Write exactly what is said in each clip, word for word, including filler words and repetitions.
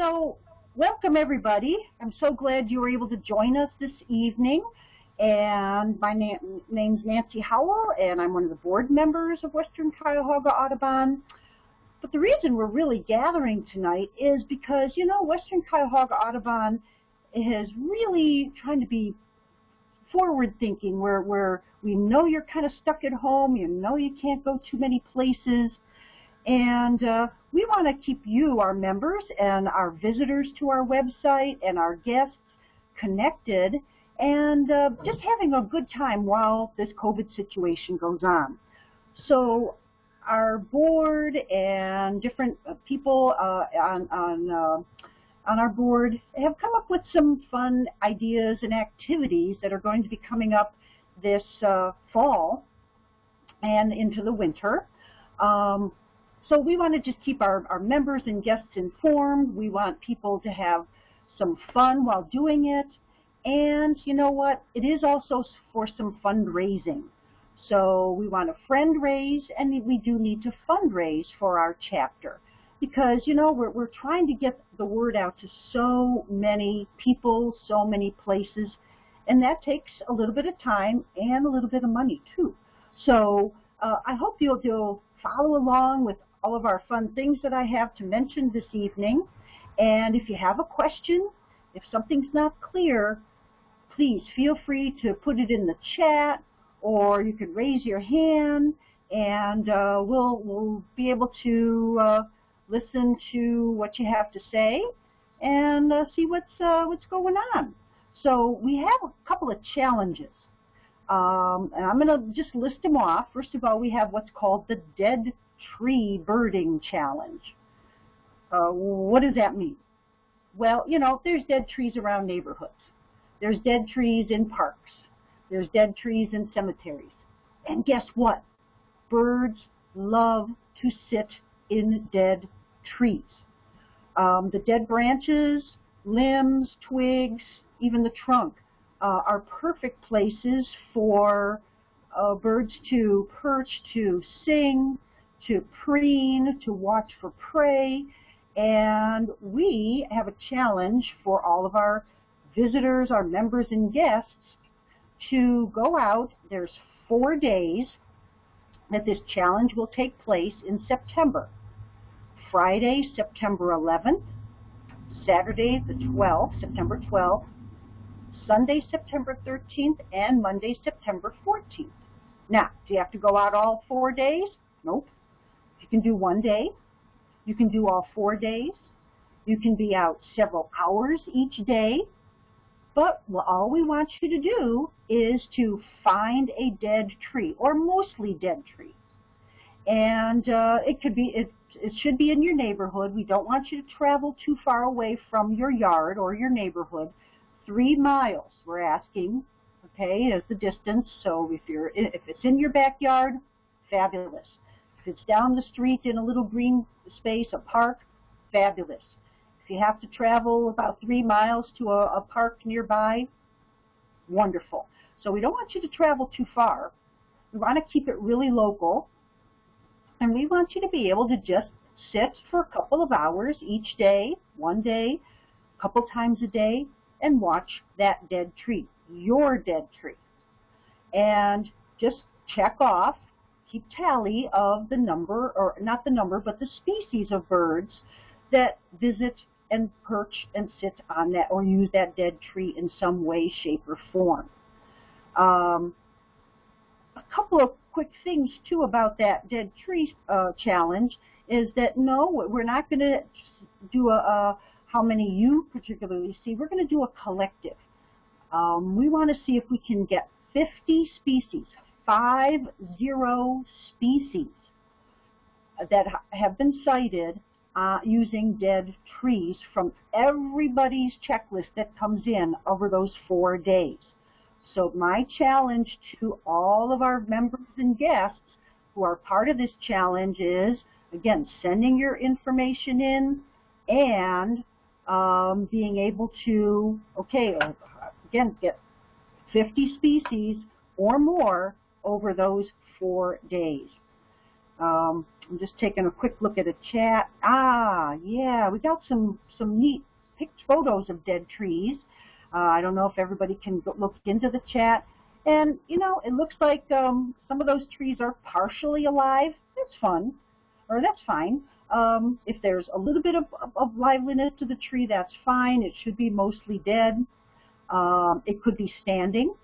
So welcome everybody. I'm so glad you were able to join us this evening. And my na name's Nancy Howell, and I'm one of the board members of Western Cuyahoga Audubon. But the reason we're really gathering tonight is because, you know, Western Cuyahoga Audubon is really trying to be forward thinking, where, where we know you're kind of stuck at home, you know you can't go too many places, and uh, we want to keep you, our members, and our visitors to our website and our guests connected and uh, just having a good time while this COVID situation goes on. So our board and different people uh, on, on, uh, on our board have come up with some fun ideas and activities that are going to be coming up this uh, fall and into the winter. Um, so we want to just keep our, our members and guests informed. We want people to have some fun while doing it. And you know what? It is also for some fundraising. So we want to fundraise, and we do need to fundraise for our chapter, because, you know, we're, we're trying to get the word out to so many people, so many places, and that takes a little bit of time and a little bit of money, too. So uh, I hope you'll, you'll follow along with all of our fun things that I have to mention this evening. And if you have a question, if something's not clear, please feel free to put it in the chat, or you can raise your hand, and uh, we'll, we'll be able to uh, listen to what you have to say and uh, see what's, uh, what's going on. So we have a couple of challenges, um, and I'm going to just list them off. First of all, we have what's called the Dead Tree Birding Challenge. Uh, what does that mean? Well, you know, there's dead trees around neighborhoods. There's dead trees in parks. There's dead trees in cemeteries. And guess what? Birds love to sit in dead trees. Um, the dead branches, limbs, twigs, even the trunk uh, are perfect places for uh, birds to perch, to sing, to preen, to watch for prey. And we have a challenge for all of our visitors, our members and guests, to go out. There's four days that this challenge will take place in September. Friday, September eleventh, Saturday the twelfth, September twelfth, Sunday, September thirteenth, and Monday, September fourteenth. Now, do you have to go out all four days? Nope. You can do one day. You can do all four days. You can be out several hours each day. But all we want you to do is to find a dead tree, or mostly dead tree. And uh, it could be, it, it should be in your neighborhood. We don't want you to travel too far away from your yard or your neighborhood. Three miles, we're asking, okay, is the distance. So if you're, if it's in your backyard, fabulous. If it's down the street in a little green space, a park, fabulous. If you have to travel about three miles to a, a park nearby, wonderful. So we don't want you to travel too far. We want to keep it really local, and we want you to be able to just sit for a couple of hours each day, one day, a couple times a day, and watch that dead tree, your dead tree. And just check off, keep tally of the number, or not the number, but the species of birds that visit and perch and sit on that, or use that dead tree in some way, shape, or form. Um, a couple of quick things, too, about that dead tree uh, challenge is that, no, we're not going to do a, a how many you particularly see. We're going to do a collective. Um, we want to see if we can get fifty species, five zero species that have been cited Uh, using dead trees from everybody's checklist that comes in over those four days. So my challenge to all of our members and guests who are part of this challenge is, again, sending your information in and um, being able to, okay, again, get fifty species or more over those four days. Um, I'm just taking a quick look at a chat. Ah, yeah, we got some, some neat picked photos of dead trees. Uh, I don't know if everybody can go look into the chat. And, you know, it looks like um, some of those trees are partially alive. That's fun, or that's fine. Um, if there's a little bit of, of, of liveliness to the tree, that's fine. It should be mostly dead. Um, it could be standing.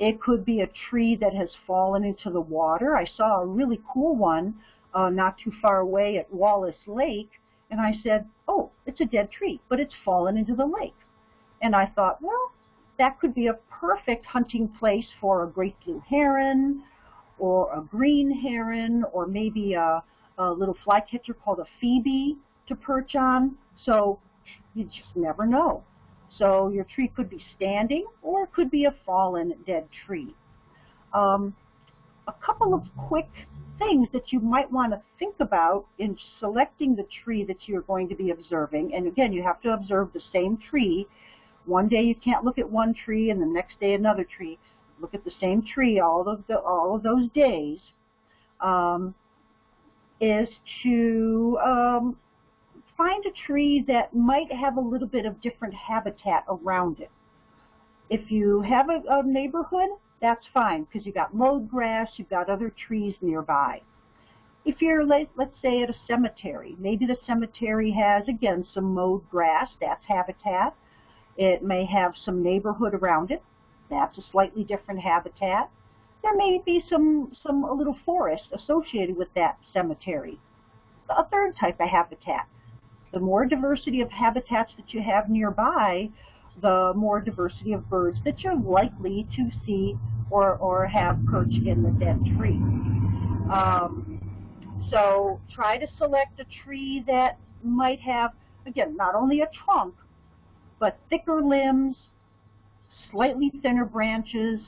It could be a tree that has fallen into the water. I saw a really cool one uh, not too far away at Wallace Lake, and I said, oh, it's a dead tree, but it's fallen into the lake. And I thought, well, that could be a perfect hunting place for a great blue heron or a green heron or maybe a, a little flycatcher called a phoebe to perch on. So you just never know. So your tree could be standing or it could be a fallen dead tree. Um, a couple of quick things that you might want to think about in selecting the tree that you're going to be observing. And again, you have to observe the same tree. One day you can't look at one tree and the next day another tree. Look at the same tree all of, the, all of those days. Um, is to um, find a tree that might have a little bit of different habitat around it. If you have a, a neighborhood, that's fine, because you've got mowed grass, you've got other trees nearby. If you're, let's say, at a cemetery, maybe the cemetery has, again, some mowed grass, that's habitat. It may have some neighborhood around it. That's a slightly different habitat. There may be some, some a little forest associated with that cemetery. A third type of habitat. The more diversity of habitats that you have nearby, the more diversity of birds that you're likely to see or, or have perch in the dead tree. Um, so try to select a tree that might have, again, not only a trunk, but thicker limbs, slightly thinner branches,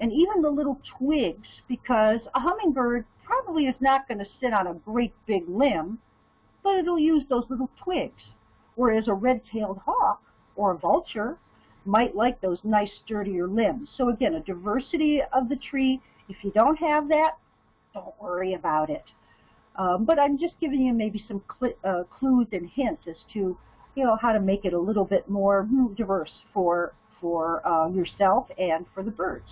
and even the little twigs, because a hummingbird probably is not going to sit on a great big limb, but it'll use those little twigs. Whereas a red-tailed hawk or a vulture might like those nice, sturdier limbs. So again, a diversity of the tree. If you don't have that, don't worry about it. Um, but I'm just giving you maybe some cl uh, clues and hints as to you know, how to make it a little bit more diverse for, for uh, yourself and for the birds.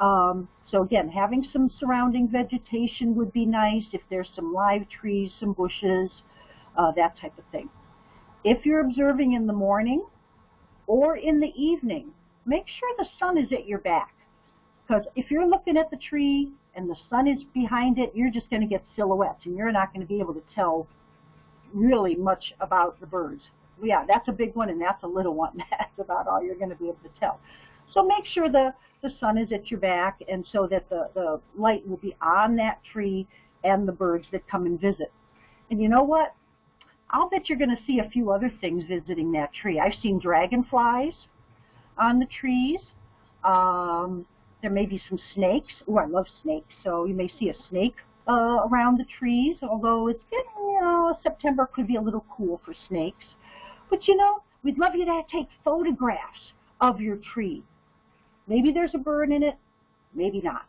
Um, so again, having some surrounding vegetation would be nice. If there's some live trees, some bushes, uh, that type of thing. If you're observing in the morning or in the evening, make sure the sun is at your back. Because if you're looking at the tree and the sun is behind it, you're just going to get silhouettes and you're not going to be able to tell really much about the birds. Yeah, that's a big one and that's a little one. That's about all you're going to be able to tell. So make sure the, the sun is at your back and so that the, the light will be on that tree and the birds that come and visit. And you know what? I'll bet you're going to see a few other things visiting that tree. I've seen dragonflies on the trees. Um, there may be some snakes. Oh, I love snakes. So you may see a snake Uh, around the trees, although it's getting, you know, September could be a little cool for snakes. But you know, we'd love you to take photographs of your tree. Maybe there's a bird in it, maybe not.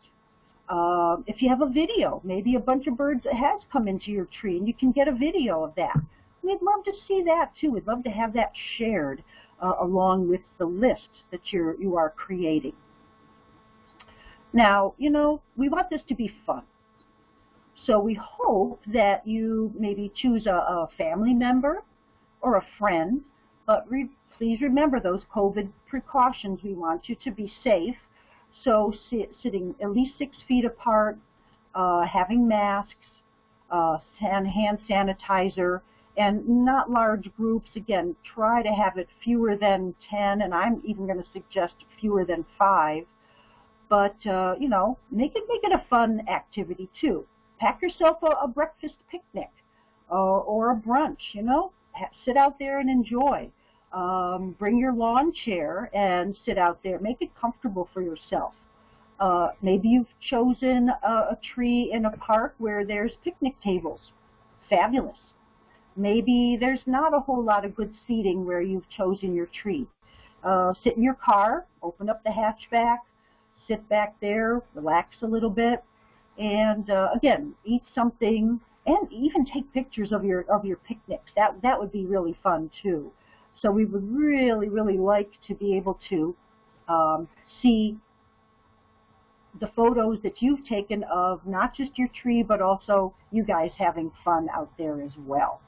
Um, if you have a video, maybe a bunch of birds has come into your tree and you can get a video of that. We'd love to see that too. We'd love to have that shared uh, along with the list that you're, you are creating. Now, you know, we want this to be fun. So we hope that you maybe choose a, a family member or a friend, but re please remember those COVID precautions. We want you to be safe, so sit, sitting at least six feet apart, uh, having masks, uh, and hand sanitizer, and not large groups. Again, try to have it fewer than ten, and I'm even going to suggest fewer than five, but uh, you know, make it, make it a fun activity too. Pack yourself a, a breakfast picnic uh, or a brunch, you know. Ha sit out there and enjoy. Um, bring your lawn chair and sit out there. Make it comfortable for yourself. Uh, maybe you've chosen a, a tree in a park where there's picnic tables. Fabulous. Maybe there's not a whole lot of good seating where you've chosen your tree. Uh, sit in your car, open up the hatchback, sit back there, relax a little bit. and uh, again, eat something, and even take pictures of your of your picnics. That that would be really fun too. So we would really, really like to be able to um, see the photos that you've taken of not just your tree, but also you guys having fun out there as well.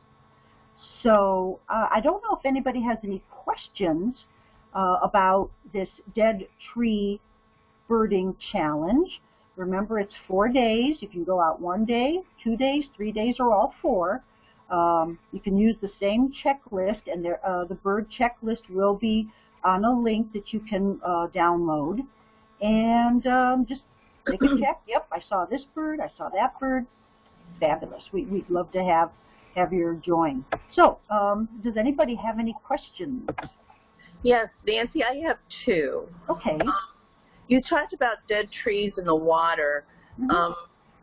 So uh, I don't know if anybody has any questions uh, about this dead tree birding challenge. Remember, it's four days. You can go out one day, two days, three days, or all four. Um, you can use the same checklist, and there, uh, the bird checklist will be on a link that you can uh, download. And um, just make a check. Yep, I saw this bird. I saw that bird. Fabulous. We, we'd love to have have your join. So, um, does anybody have any questions? Yes, Nancy, I have two. Okay. Um, you talked about dead trees in the water, mm-hmm. um,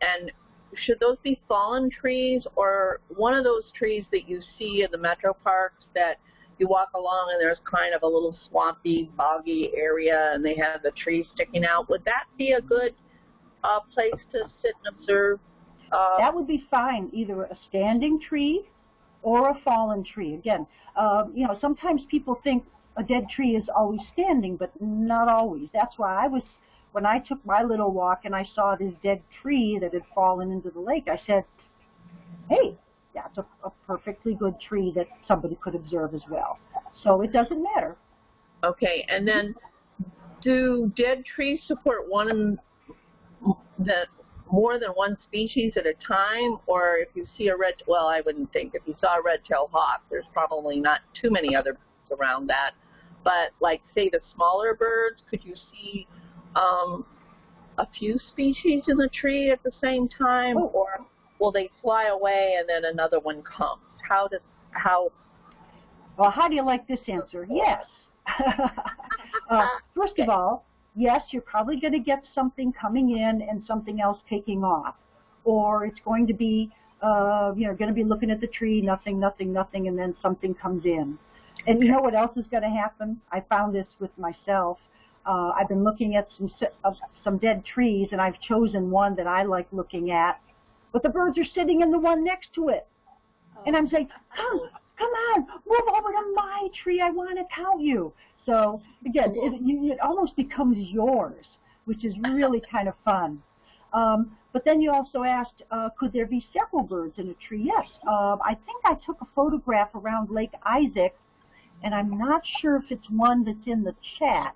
and should those be fallen trees, or one of those trees that you see in the metro parks that you walk along and there's kind of a little swampy, boggy area, and they have the trees sticking out? Would that be a good uh, place to sit and observe? Uh, that would be fine, either a standing tree or a fallen tree. Again, um, you know, sometimes people think a dead tree is always standing, but not always. That's why I was, when I took my little walk and I saw this dead tree that had fallen into the lake, I said, hey, that's a, a perfectly good tree that somebody could observe as well. So it doesn't matter. Okay, and then do dead trees support one that more than one species at a time? Or if you see a red, well, I wouldn't think. If you saw a red-tailed hawk, there's probably not too many other birds around that. But like, say, the smaller birds, could you see um, a few species in the tree at the same time? Oh. Or will they fly away and then another one comes? How does, how? Well, how do you like this answer? Yes. uh, first okay. of all, yes, you're probably going to get something coming in and something else taking off. Or it's going to be, uh, you know, going to be looking at the tree, nothing, nothing, nothing, and then something comes in. And okay. you know what else is going to happen? I found this with myself. Uh, I've been looking at some, uh, some dead trees, and I've chosen one that I like looking at. But the birds are sitting in the one next to it. Oh. And I'm saying, come, come on, move over to my tree. I want to count you. So, again, it, it almost becomes yours, which is really kind of fun. Um, but then you also asked, uh, could there be several birds in a tree? Yes. Um, I think I took a photograph around Lake Isaac, and I'm not sure if it's one that's in the chat.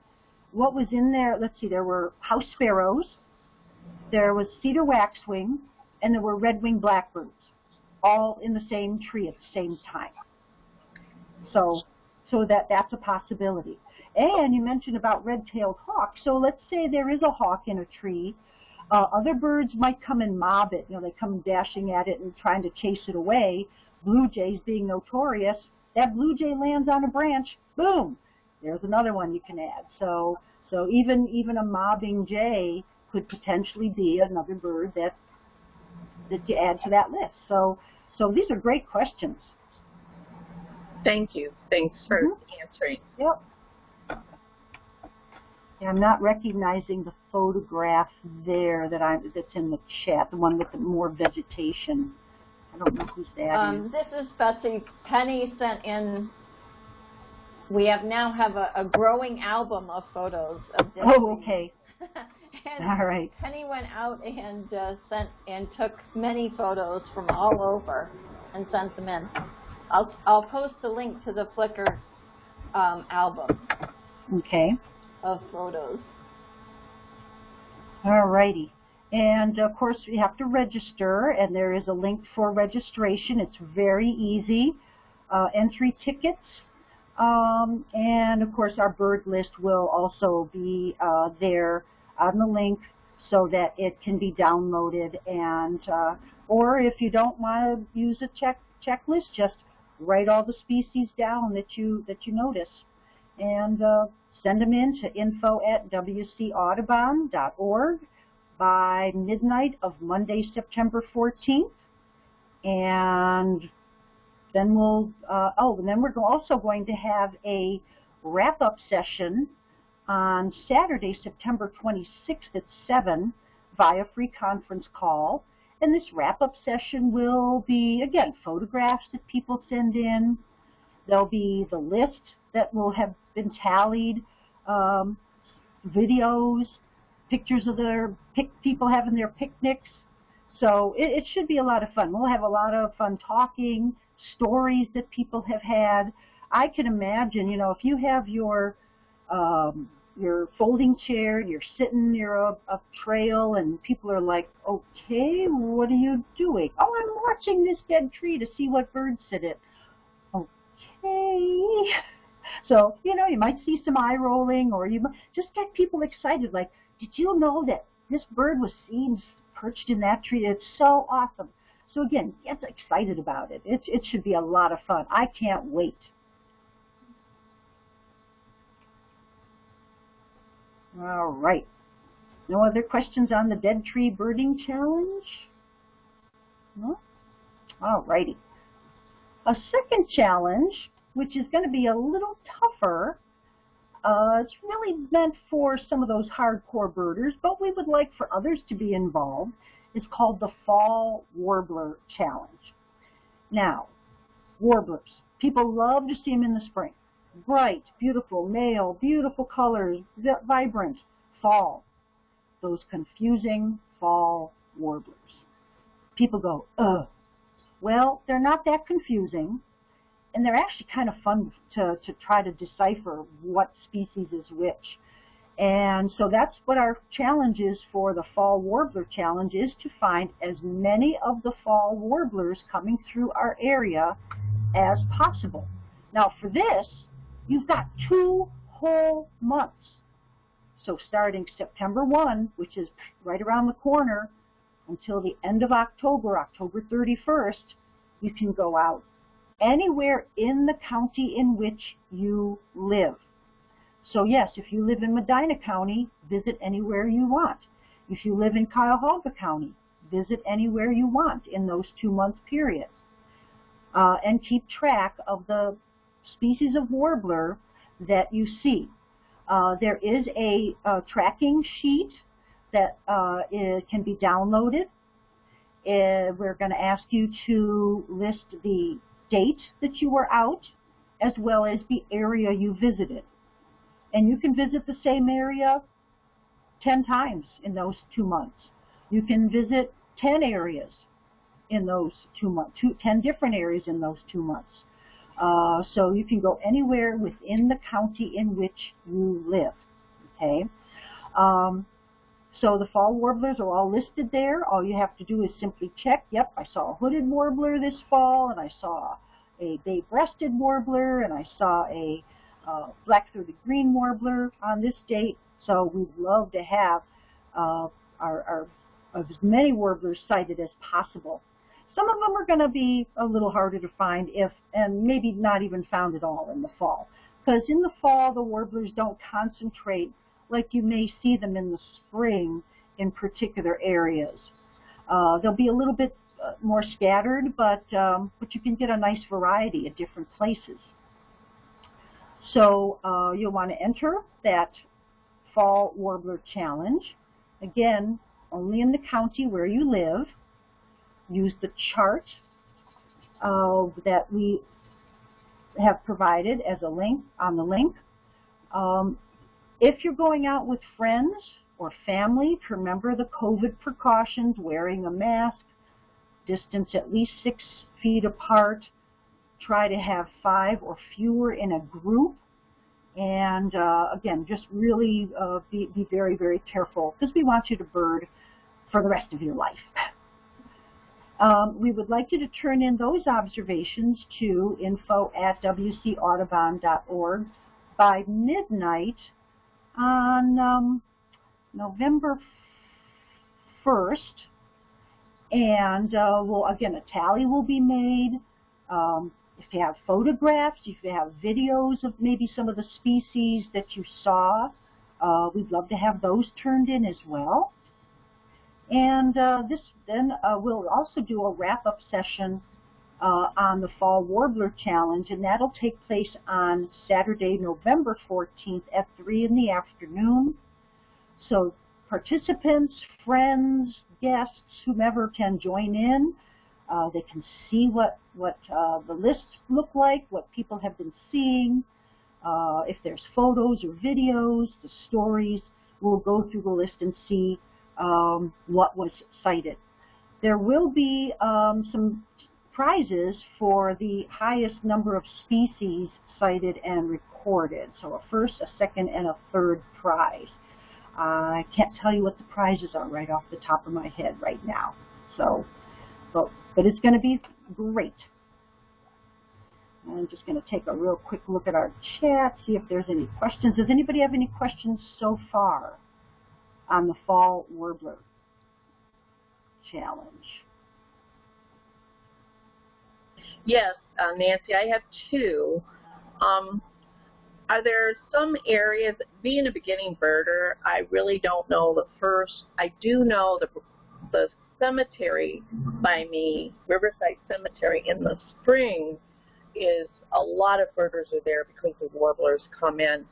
What was in there? Let's see. There were house sparrows. There was cedar waxwing. And there were red-winged blackbirds, all in the same tree at the same time. So, so that that's a possibility. And you mentioned about red-tailed hawk. So let's say there is a hawk in a tree. Uh, other birds might come and mob it. You know, they come dashing at it and trying to chase it away. Blue jays being notorious. That blue jay lands on a branch. Boom! There's another one you can add. So, so even even a mobbing jay could potentially be another bird that. that you add to that list. So so these are great questions. Thank you. Thanks for mm-hmm. answering. Yep. Yeah, I'm not recognizing the photograph there that I that's in the chat, the one with the more vegetation. I don't know who's that. Um, this is Betsy. Penny sent in, we have now have a, a growing album of photos of Disney. Oh, okay. And all right. Penny went out and uh, sent and took many photos from all over and sent them in. I'll I'll post a link to the Flickr um, album. Okay. Of photos. All righty, and of course you have to register, and there is a link for registration. It's very easy. Uh, entry tickets. Um, and of course our bird list will also be uh, there on the link so that it can be downloaded, and uh, or if you don't want to use a check checklist, just write all the species down that you that you notice and uh, send them in to info at W C audubon dot org by midnight of Monday, September fourteenth, and then we'll, uh, oh, and then we're also going to have a wrap-up session on Saturday, September twenty-sixth at seven via free conference call. And this wrap-up session will be, again, photographs that people send in. There'll be the list that will have been tallied, um, videos, pictures of their pic people having their picnics. So it, it should be a lot of fun. We'll have a lot of fun talking, stories that people have had. I can imagine, you know, if you have your um, your folding chair and you're sitting near a, a trail and people are like, okay, what are you doing? Oh, I'm watching this dead tree to see what birds sit in. Okay. So, you know, you might see some eye rolling, or you just get people excited, like, did you know that this bird was seen perched in that tree? It's so awesome. So again, get excited about it. It, it should be a lot of fun. I can't wait. All right. No other questions on the Dead Tree Birding Challenge? No? All righty. A second challenge, which is going to be a little tougher. Uh, it's really meant for some of those hardcore birders, but we would like for others to be involved. It's called the Fall Warbler Challenge. Now, warblers, people love to see them in the spring. Bright, beautiful male, beautiful colors, vibrant fall. Those confusing fall warblers. People go, ugh. Well, they're not that confusing. And they're actually kind of fun to, to try to decipher what species is which. And so that's what our challenge is for the Fall Warbler Challenge, is to find as many of the fall warblers coming through our area as possible. Now for this, you've got two whole months. So starting September first, which is right around the corner, until the end of October, October thirty-first, you can go out anywhere in the county in which you live. So yes, if you live in Medina County, visit anywhere you want. If you live in Cuyahoga County, visit anywhere you want in those two-month periods. Uh, and keep track of the species of warbler that you see. Uh, there is a, a tracking sheet that uh, it can be downloaded. Uh, we're going to ask you to list the date that you were out, as well as the area you visited. And you can visit the same area ten times in those two months. You can visit ten areas in those two months, two, ten different areas in those two months. Uh, so you can go anywhere within the county in which you live, okay? Um, so the fall warblers are all listed there. All you have to do is simply check, yep, I saw a hooded warbler this fall, and I saw a bay-breasted warbler, and I saw a uh, black-throated green warbler on this date. So we'd love to have uh, our, our, as many warblers cited as possible. Some of them are going to be a little harder to find, if, and maybe not even found at all in the fall. Because in the fall, the warblers don't concentrate like you may see them in the spring in particular areas. Uh, they'll be a little bit uh, more scattered, but, um, but you can get a nice variety at different places. So uh, you'll want to enter that Fall Warbler Challenge. Again, only in the county where you live. Use the chart uh, that we have provided as a link on the link. Um, if you're going out with friends or family, remember the COVID precautions, wearing a mask, distance at least six feet apart, try to have five or fewer in a group, and uh, again, just really uh, be, be very, very careful, because we want you to bird for the rest of your life. Um, we would like you to turn in those observations to info at W C audubon dot org by midnight on um, November first. And uh, we'll, again, a tally will be made. Um, if you have photographs, if you have videos of maybe some of the species that you saw, uh, we'd love to have those turned in as well. And uh, this then uh, we'll also do a wrap-up session uh, on the Fall Warbler Challenge, and that'll take place on Saturday, November fourteenth at three in the afternoon. So participants, friends, guests, whomever can join in. Uh, they can see what, what uh, the lists look like, what people have been seeing. Uh, if there's photos or videos, the stories, we'll go through the list and see um, what was cited. There will be um, some prizes for the highest number of species cited and recorded. So a first, a second, and a third prize. Uh, I can't tell you what the prizes are right off the top of my head right now. So, but, but it's going to be great. I'm just going to take a real quick look at our chat, see if there's any questions. Does anybody have any questions so far on the Fall Warbler Challenge? Yes, uh, Nancy, I have two. Um, are there some areas, being a beginning birder, I really don't know the first. I do know the, the cemetery by me, Riverside Cemetery in the spring, is a lot of birders are there because the warblers come in.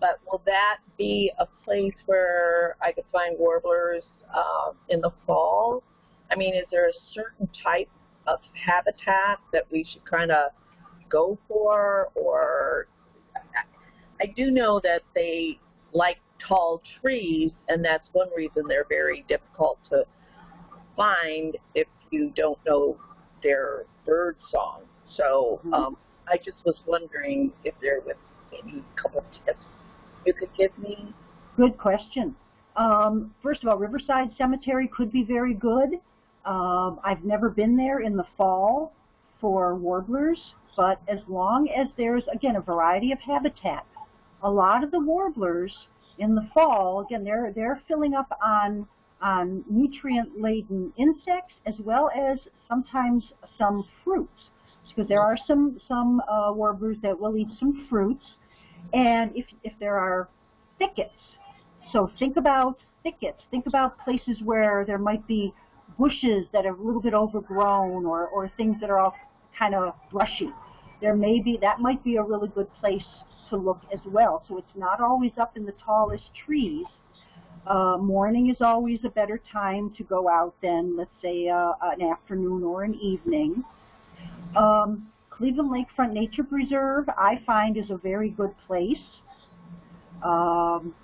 But will that be a place where I could find warblers uh, in the fall? I mean, is there a certain type of habitat that we should kind of go for? Or I do know that they like tall trees, and that's one reason they're very difficult to find if you don't know their bird song. So um, I just was wondering if there was any couple of tips you could give me. Good question. Um, first of all, Riverside Cemetery could be very good. Um, I've never been there in the fall for warblers, but as long as there's, again, a variety of habitat. A lot of the warblers in the fall, again, they're, they're filling up on on nutrient-laden insects as well as sometimes some fruits. Because there are some some uh, warblers that will eat some fruits, and if if there are thickets, so think about thickets. Think about places where there might be bushes that are a little bit overgrown, or or things that are all kind of brushy. There may be that might be a really good place to look as well. So it's not always up in the tallest trees. Uh, morning is always a better time to go out than, let's say, uh, an afternoon or an evening. Um, Cleveland Lakefront Nature Preserve, I find, is a very good place. Um,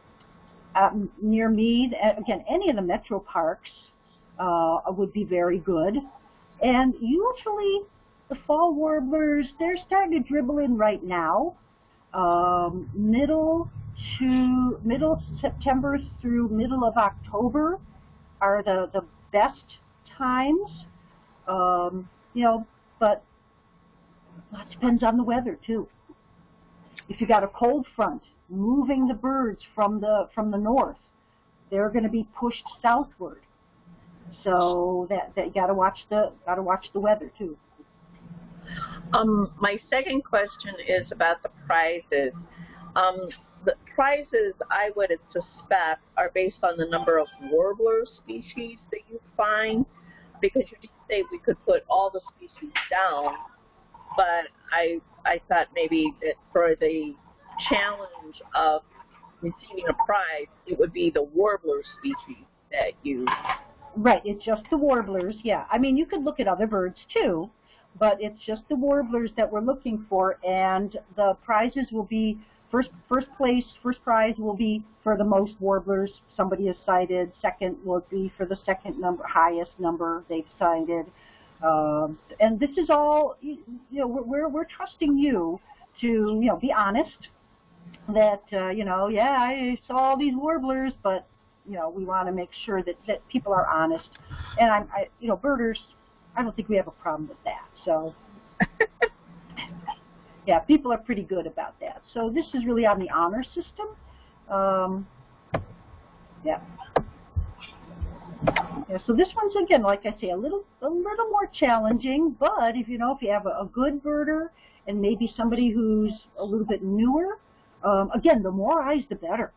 near me, again, any of the metro parks uh, would be very good. And usually the fall warblers, they're starting to dribble in right now. Um, middle to middle September through middle of October are the, the best times. Um, you know, But it depends on the weather too. If you got a cold front moving the birds from the from the north, they're going to be pushed southward. So that that you got to watch the got to watch the weather too. Um, my second question is about the prizes. Um, the prizes, I would suspect, are based on the number of warbler species that you find, because you did say we could put all the species down, but I I thought maybe that for the challenge of receiving a prize, it would be the warbler species that you... Right, it's just the warblers, yeah. I mean, you could look at other birds too, but it's just the warblers that we're looking for, and the prizes will be, first, first place, first prize will be for the most warblers somebody has cited. Second will be for the second number, highest number they've cited. Um, and this is all, you know, we're we're trusting you to, you know, be honest. That uh, you know, yeah, I saw all these warblers, but you know, we want to make sure that that people are honest. And I'm, I, you know, birders, I don't think we have a problem with that. So. Yeah, people are pretty good about that. So this is really on the honor system. Um, yeah. Yeah. So this one's, again, like I say, a little, a little more challenging. But if you know, if you have a, a good birder and maybe somebody who's a little bit newer, um, again, the more eyes, the better.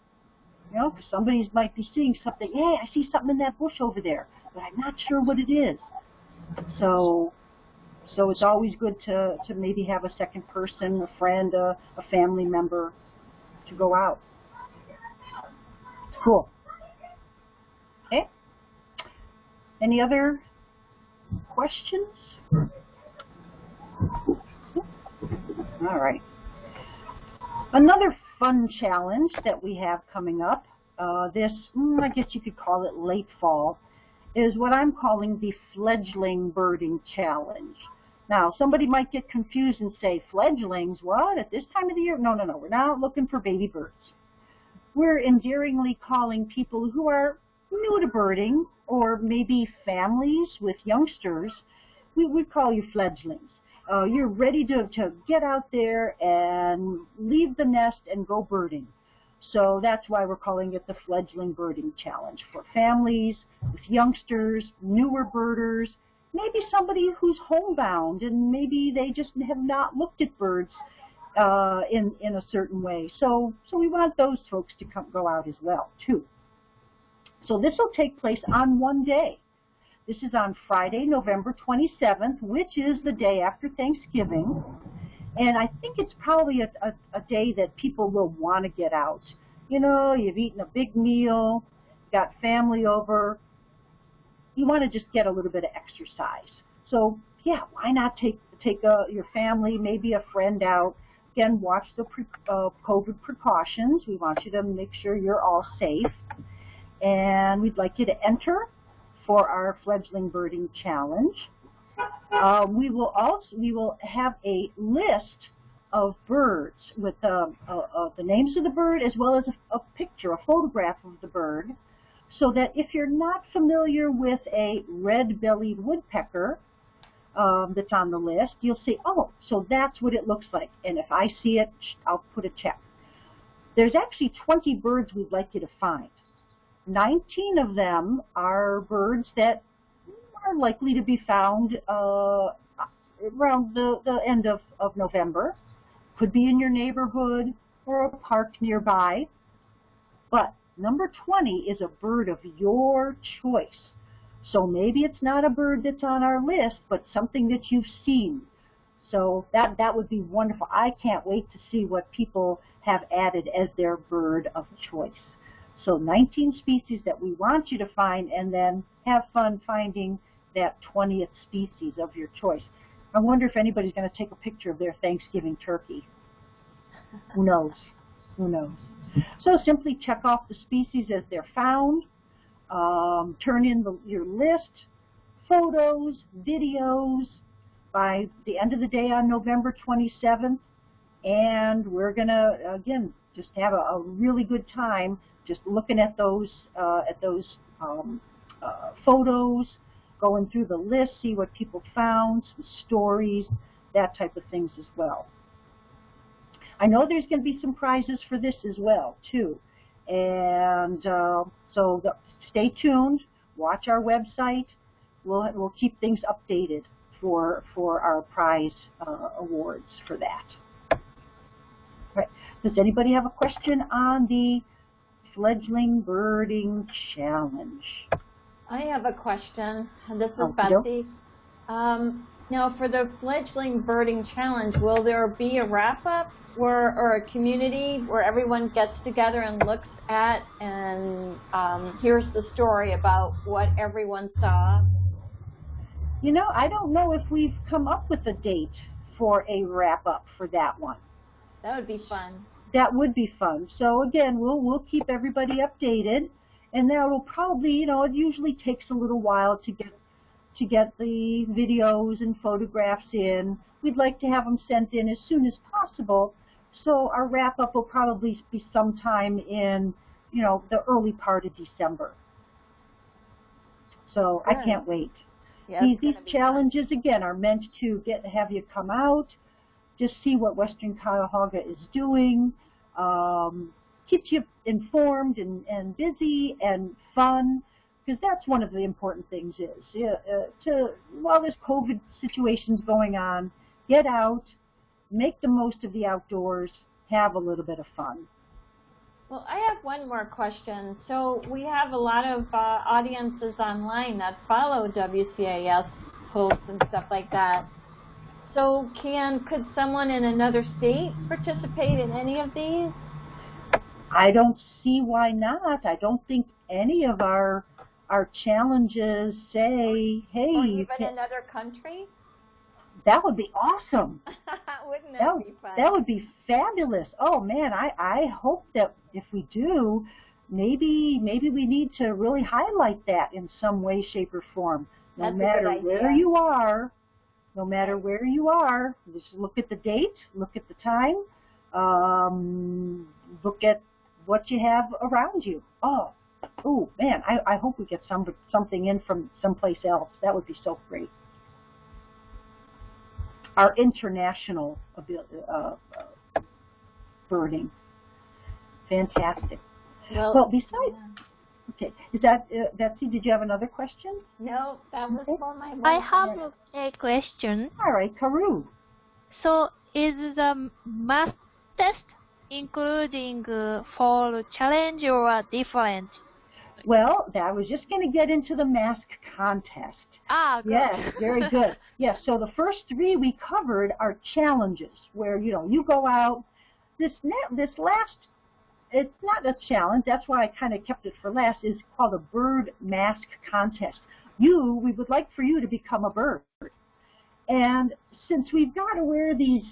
You know, because somebody might be seeing something. Hey, I see something in that bush over there, but I'm not sure what it is. So. So it's always good to, to maybe have a second person, a friend, a, a family member to go out. Cool. Okay. Any other questions? All right. Another fun challenge that we have coming up, uh, this, mm, I guess you could call it late fall, is what I'm calling the fledgling birding challenge. Now, somebody might get confused and say, fledglings, what, at this time of the year? No, no, no, we're not looking for baby birds. We're endearingly calling people who are new to birding, or maybe families with youngsters, we would call you fledglings. Uh, you're ready to, to get out there and leave the nest and go birding. So that's why we're calling it the Fledgling Birding Challenge, for families, with youngsters, newer birders, maybe somebody who's homebound and maybe they just have not looked at birds uh, in, in a certain way. So, so we want those folks to come, go out as well, too. So this will take place on one day. This is on Friday, November twenty-seventh, which is the day after Thanksgiving. And I think it's probably a, a, a day that people will want to get out. You know, you've eaten a big meal, got family over. You want to just get a little bit of exercise. So, yeah, why not take, take a, your family, maybe a friend out. Again, watch the pre, uh, COVID precautions. We want you to make sure you're all safe. And we'd like you to enter for our Fledgling Birding Challenge. Uh, we will also we will have a list of birds with uh, uh, uh, the names of the bird as well as a, a picture, a photograph of the bird, so that if you're not familiar with a red-bellied woodpecker um, that's on the list, you'll see, oh, so that's what it looks like. And if I see it, I'll put a check. There's actually twenty birds we'd like you to find. nineteen of them are birds that are likely to be found uh, around the, the end of, of November. Could be in your neighborhood or a park nearby. But number twenty is a bird of your choice. So maybe it's not a bird that's on our list, but something that you've seen. So that, that would be wonderful. I can't wait to see what people have added as their bird of choice. So nineteen species that we want you to find, and then have fun finding that twentieth species of your choice. I wonder if anybody's going to take a picture of their Thanksgiving turkey. Who knows? Who knows? So simply check off the species as they're found. Um, turn in the, your list, photos, videos, by the end of the day on November twenty-seventh. And we're going to, again, just have a, a really good time just looking at those uh, at those um, uh, photos, going through the list, see what people found, some stories, that type of things as well. I know there's going to be some prizes for this as well, too. And uh, so the, stay tuned, watch our website. We'll, we'll keep things updated for, for our prize uh, awards for that. All right. Does anybody have a question on the Fledgling Birding Challenge? I have a question. This is oh, Betsy. No. Um, now, for the Fledgling Birding Challenge, will there be a wrap-up or, or a community where everyone gets together and looks at and um, hears the story about what everyone saw? You know, I don't know if we've come up with a date for a wrap-up for that one. That would be fun. That would be fun. So again, we'll we'll keep everybody updated, and that will probably, you know, it usually takes a little while to get to get the videos and photographs in. We'd like to have them sent in as soon as possible. So our wrap up will probably be sometime in, you know, the early part of December. So good. I can't wait. Yeah, these these challenges fun. Again are meant to get have you come out. Just see what Western Cuyahoga is doing, um, keeps you informed and, and busy and fun, because that's one of the important things is, yeah, uh, to, while this COVID situation's going on, get out, make the most of the outdoors, have a little bit of fun. Well, I have one more question. So we have a lot of uh, audiences online that follow W C A S posts and stuff like that. So can, could someone in another state participate in any of these? I don't see why not. I don't think any of our our challenges say, hey, or even can, another country. That would be awesome. Wouldn't that, that be fun? That would be fabulous. Oh man, I I hope that if we do, maybe maybe we need to really highlight that in some way, shape, or form. No That's matter where you are, no matter where you are, just look at the date, look at the time, um, look at what you have around you. Oh, oh man, I, I hope we get some something in from someplace else. That would be so great. Our international uh, birding, fantastic. Well, well besides. Okay. Is that uh, Betsy? Did you have another question? No, that was okay. for my. I have a question. All right, Karu. So, is the math test including uh, for challenge or different? Well, that was just going to get into the mask contest. Ah, good. Yes, very good. Yes. So the first three we covered are challenges, where you know you go out. This this last. It's not a challenge, that's why I kind of kept it for last, is called a bird mask contest. You, we would like for you to become a bird. And since we've got to wear these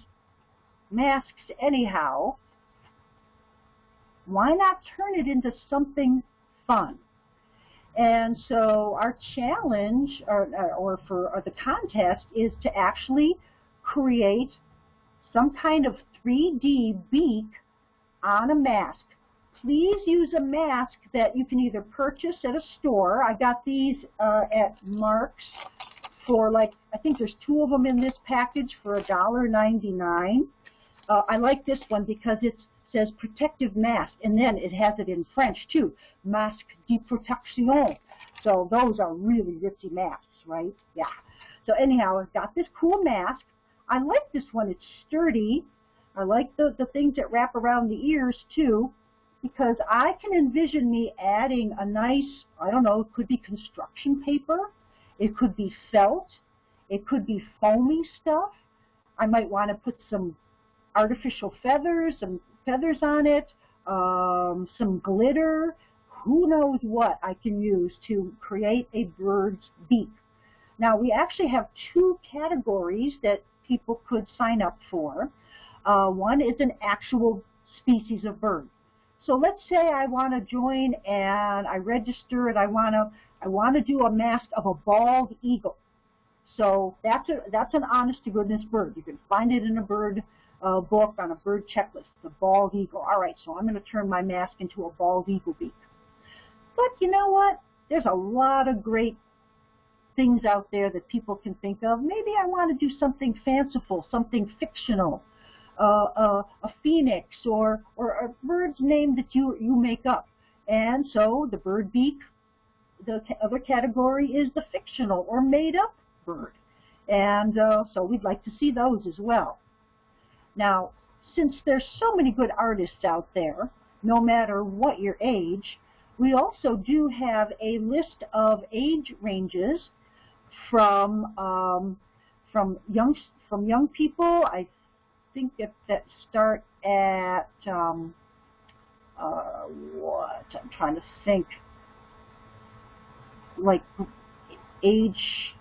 masks anyhow, why not turn it into something fun? And so our challenge, or, or for or the contest, is to actually create some kind of three D beak on a mask. Please use a mask that you can either purchase at a store. I got these uh, at Mark's for like, I think there's two of them in this package for a dollar ninety-nine. Uh, I like this one because it says protective mask, and then it has it in French too, masque de protection. So those are really ritzy masks, right? Yeah. So anyhow, I've got this cool mask. I like this one, it's sturdy. I like the, the things that wrap around the ears, too, because I can envision me adding a nice, I don't know, it could be construction paper. It could be felt. It could be foamy stuff. I might want to put some artificial feathers, some feathers on it, um, some glitter. Who knows what I can use to create a bird's beak. Now, we actually have two categories that people could sign up for. Uh, one is an actual species of bird. So let's say I want to join and I register and I want to I want to do a mask of a bald eagle. So that's a that's an honest to goodness bird. You can find it in a bird uh, book on a bird checklist. The bald eagle. All right, so I'm going to turn my mask into a bald eagle beak. But you know what? There's a lot of great things out there that people can think of. Maybe I want to do something fanciful, something fictional. Uh, uh, a phoenix or, or a bird's name that you, you make up. And so the bird beak, the other category is the fictional or made up bird. And uh, so we'd like to see those as well. Now, since there's so many good artists out there, no matter what your age, we also do have a list of age ranges from, um, from, young, from young people. I I think if that start at um, uh, what I'm trying to think, like age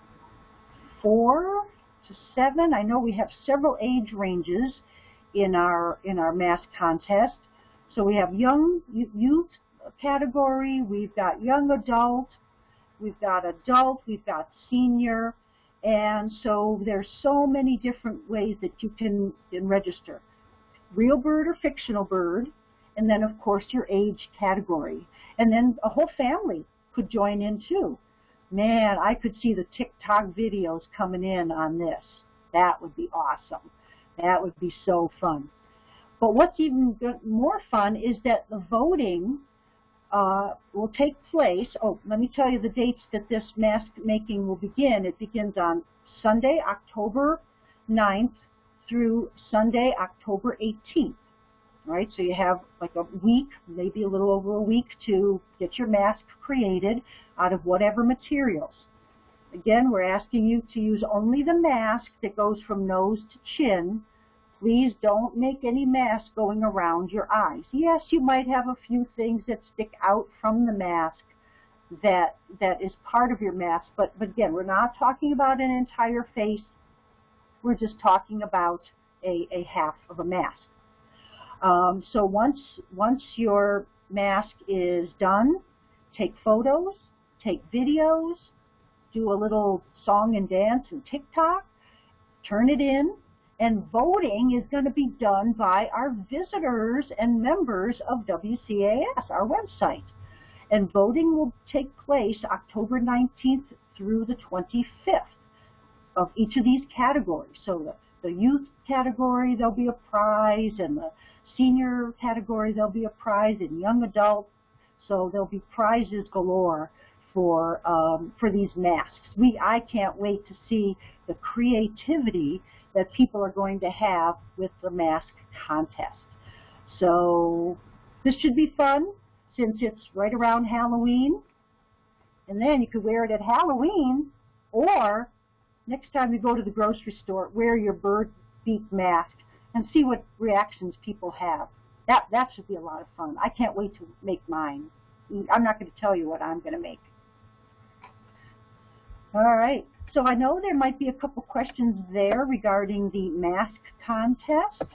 four to seven. I know we have several age ranges in our in our mask contest. So we have young youth category. We've got young adult. We've got adult. We've got senior. And so there's so many different ways that you can, can register. Real bird or fictional bird, and then, of course, your age category. And then a whole family could join in, too. Man, I could see the TikTok videos coming in on this. That would be awesome. That would be so fun. But what's even more fun is that the voting Uh, will take place. Oh, let me tell you the dates that this mask making will begin. It begins on Sunday, October ninth through Sunday, October eighteenth. All right, so you have like a week, maybe a little over a week to get your mask created out of whatever materials. Again, we're asking you to use only the mask that goes from nose to chin. Please don't make any mask going around your eyes. Yes, you might have a few things that stick out from the mask, that that is part of your maps. But, but again, we're not talking about an entire face. We're just talking about a, a half of a mask. Um, so once once your mask is done, take photos, take videos, do a little song and dance and TikTok, turn it in, and voting is going to be done by our visitors and members of W C A S, our website. And voting will take place October nineteenth through the twenty-fifth of each of these categories. So the, the youth category, there'll be a prize, and the senior category, there'll be a prize, and young adult. So there'll be prizes galore for um, for these masks. We I can't wait to see the creativity that people are going to have with the mask contest. So this should be fun, since it's right around Halloween. And then you could wear it at Halloween, or next time you go to the grocery store, wear your bird beak mask and see what reactions people have. That, that should be a lot of fun. I can't wait to make mine. I'm not going to tell you what I'm going to make. All right. So I know there might be a couple questions there regarding the mask contest.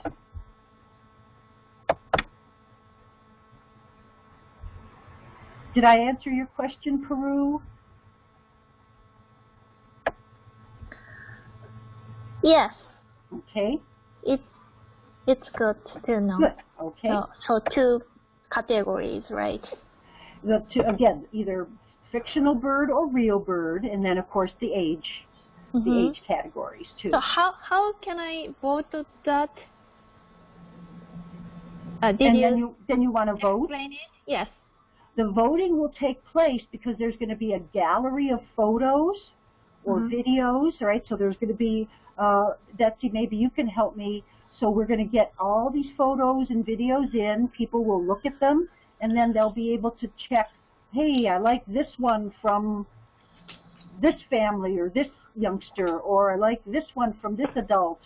Did I answer your question, Karu? Yes. Okay. It, it's good to know. Good. Okay. So, so two categories, right? The two, again, either fictional bird or real bird, and then of course the age, mm-hmm. the age categories too. So how how can I vote on that? Uh, did and you then you then you want to vote? Explain it? Yes. The voting will take place because there's going to be a gallery of photos or mm-hmm. videos, right? So there's going to be, uh, Betsy, maybe you can help me. So we're going to get all these photos and videos in. People will look at them, and then they'll be able to check, hey, I like this one from this family or this youngster, or I like this one from this adult.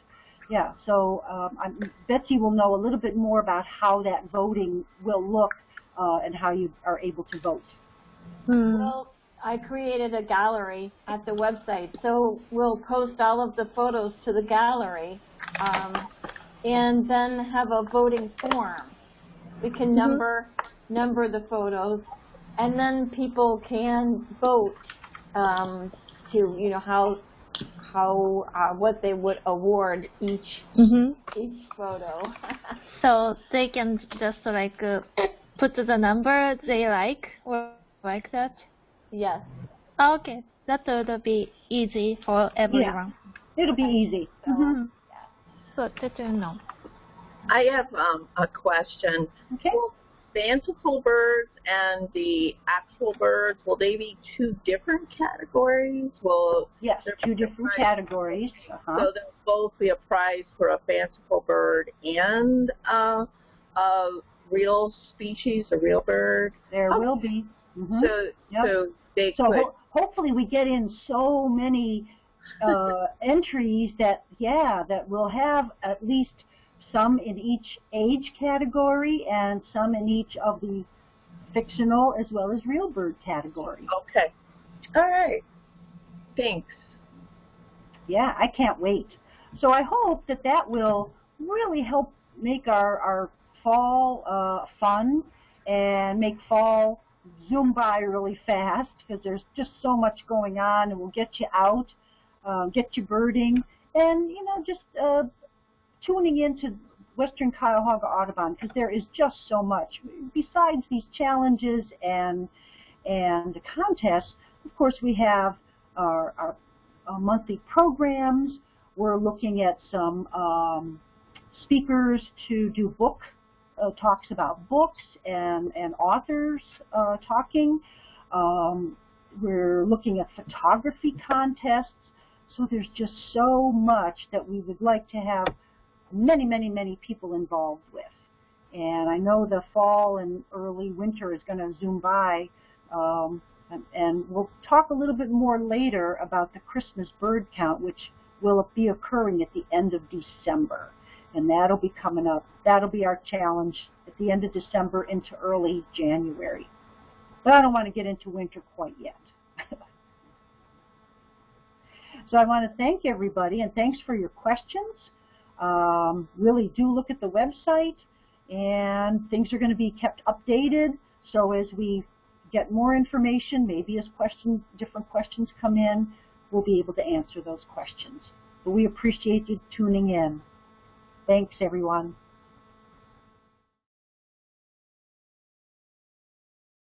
Yeah, so um, I'm, Betsy will know a little bit more about how that voting will look Uh, and how you are able to vote. Hmm. Well, I created a gallery at the website, so we'll post all of the photos to the gallery, um, and then have a voting form. We can number mm-hmm. number the photos, and then people can vote um, to you know how how uh, what they would award each mm-hmm. each photo. So they can just like. Uh, Put the number they like or like that? Yes. Okay. That will be easy for everyone. Yeah. It'll be easy. So, mm-hmm. yeah. Good to do now. I have um, a question. Okay. Will fanciful birds and the actual birds, will they be two different categories? Will yes, two different categories. Uh-huh. So they'll both be a prize for a fanciful bird and uh, a real species, a real bird. There okay. will be. Mm-hmm. So, yep. so they so ho hopefully we get in so many uh, entries that yeah, that we'll have at least some in each age category and some in each of the fictional as well as real bird category. Okay. All right. Thanks. Yeah, I can't wait. So I hope that that will really help make our our fall uh, fun and make fall zoom by really fast, because there's just so much going on, and we'll get you out, uh, get you birding, and you know just uh, tuning into Western Cuyahoga Audubon, because there is just so much. Besides these challenges and and the contests, of course we have our, our, our monthly programs. We're looking at some um, speakers to do book. Uh, talks about books and, and authors uh, talking. Um, we're looking at photography contests. So there's just so much that we would like to have many, many, many people involved with. And I know the fall and early winter is going to zoom by. Um, and, and we'll talk a little bit more later about the Christmas bird count, which will be occurring at the end of December. And that'll be coming up. That'll be our challenge at the end of December into early January. But I don't want to get into winter quite yet. So I want to thank everybody, and thanks for your questions. Um, really do look at the website, and things are going to be kept updated. So as we get more information, maybe as questions, different questions come in, we'll be able to answer those questions. But we appreciate you tuning in. Thanks, everyone.